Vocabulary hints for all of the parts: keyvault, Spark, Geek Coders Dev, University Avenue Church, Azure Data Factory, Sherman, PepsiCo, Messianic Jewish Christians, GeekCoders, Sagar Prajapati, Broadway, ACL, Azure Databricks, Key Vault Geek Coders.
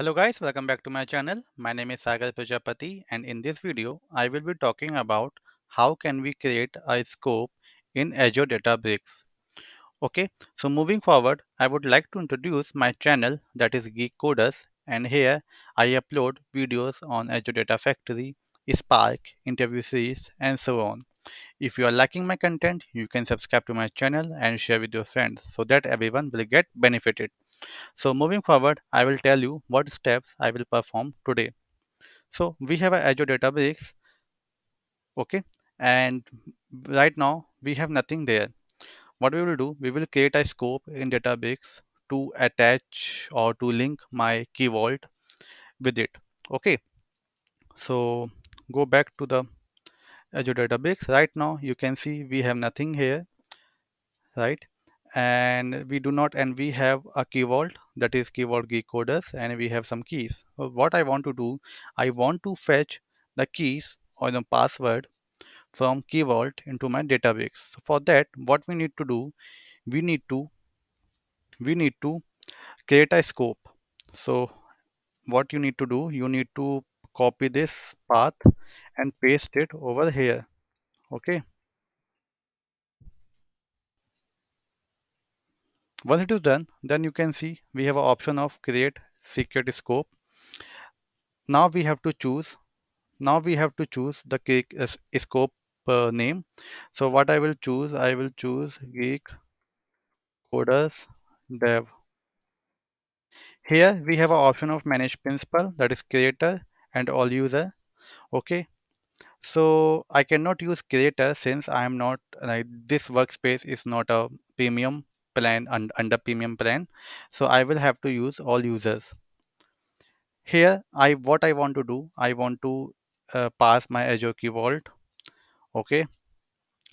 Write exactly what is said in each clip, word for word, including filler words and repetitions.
Hello guys, welcome back to my channel. My name is Sagar Prajapati, and in this video I will be talking about how can we create a scope in Azure Databricks. Okay, so moving forward, I would like to introduce my channel, that is Geek Coders, and here I upload videos on Azure Data Factory, Spark, interview series and so on. If you are liking my content, you can subscribe to my channel and share with your friends so that everyone will get benefited. So moving forward, I will tell you what steps I will perform today. So we have a Azure Databricks, okay, and right now we have nothing there. What we will do, we will create a scope in Databricks to attach or to link my Key Vault with it. Okay, so go back to the Azure Databricks. Right now you can see we have nothing here, right? And we do not, and we have a Key Vault, that is Key Vault Geek Coders, and we have some keys. So what I want to do, I want to fetch the keys or the password from Key Vault into my Databricks. So for that, what we need to do, we need to we need to create a scope. So what you need to do, you need to copy this path and paste it over here. Okay, once it is done, then you can see we have an option of create secret scope. Now we have to choose now we have to choose the geek, uh, scope uh, name. So what I will choose, I will choose Geek Coders Dev. Here we have an option of manage principal, that is creator and all user. Okay, so I cannot use creator since I am not, like, this workspace is not a premium plan and under premium plan, so I will have to use all users. Here I what I want to do, I want to uh, pass my Azure Key Vault. Okay,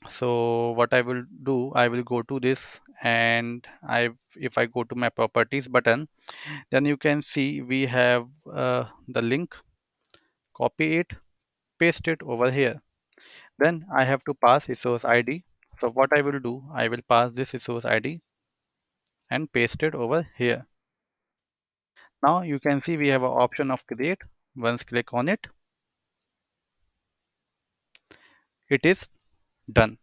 so what I will do, I will go to this, and I if I go to my properties button, then you can see we have uh, the link. Copy it, paste it over here. Then I have to pass resource I D. So what I will do, I will pass this resource I D and paste it over here. Now you can see we have an option of create. Once click on it, it is done.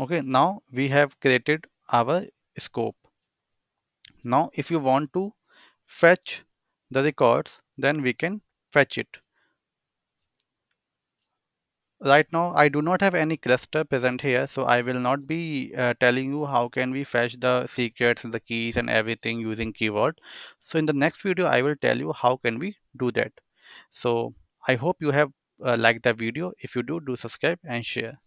Okay, now we have created our scope. Now if you want to fetch the records, then we can fetch it. Right now I do not have any cluster present here, so I will not be uh, telling you how can we fetch the secrets and the keys and everything using Key Vault. So in the next video I will tell you how can we do that. So I hope you have uh, liked the video. If you do, do subscribe and share.